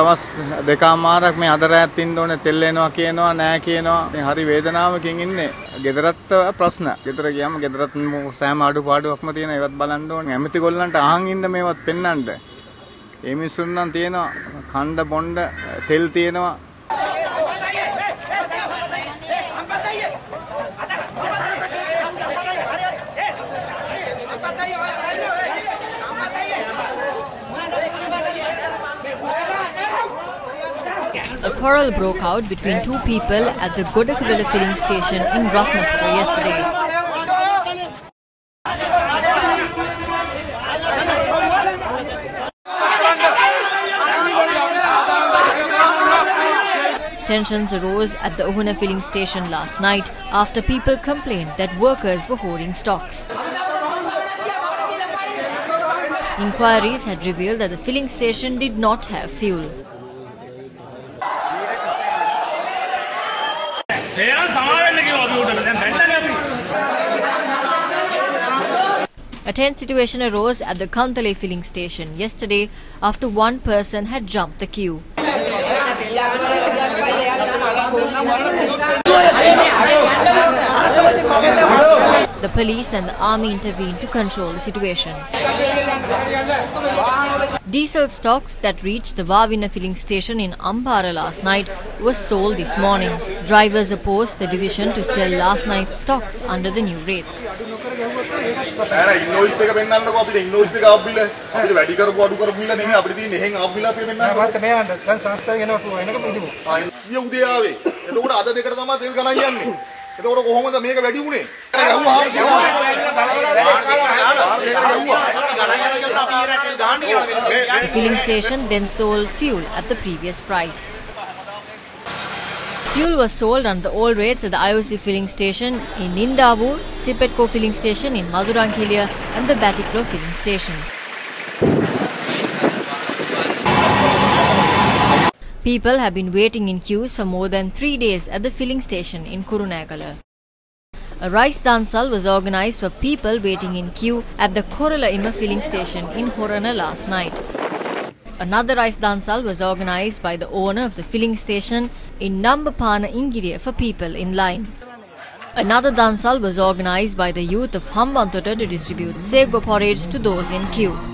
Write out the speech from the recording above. දවස් දෙකමාරක් මේ අද රැත් ඉන්න ඕනේ තෙල් එනවා කියනවා නෑ කියනවා මේ හරි වේදනාවකින් ඉන්නේ ගෙදරත් ප්‍රශ්න ගෙදර ගියාම ගෙදරත් සෑම අඩුපාඩුවක්ම තියෙනවා ඒවත් බලන්න ඕනේ ඇමති ගොල්ලන්ට අහන් ඉන්න මේවත් පෙන්නන්න ඒ මිනිසුන් නම් තියෙනවා කණ්ඩ බොණ්ඩ තෙල් තියෙනවා A quarrel broke out between two people at the Godakavila filling station in Rathnapura yesterday. Tensions arose at the Ohuna filling station last night after people complained that workers were hoarding stocks. Inquiries had revealed that the filling station did not have fuel. A tense situation arose at the Kauntale filling station yesterday after one person had jumped the queue. The police and the army intervened to control the situation. Diesel stocks that reached the Vavina filling station in Ampara last night were sold this morning. Drivers opposed the decision to sell last night's stocks under the new rates. The filling station then sold fuel at the previous price. Fuel was sold on the old rates at the IOC filling station in Nindawur, Sipetko filling station in Madurankilia and the Batticaloa filling station. People have been waiting in queues for more than 3 days at the filling station in Kurunagala. A rice dansal was organized for people waiting in queue at the Korala Ima filling station in Horana last night. Another rice dansal was organized by the owner of the filling station in Nambapana Ingiriya for people in line. Another dansal was organized by the youth of Hambantota to distribute Segwa porridge to those in queue.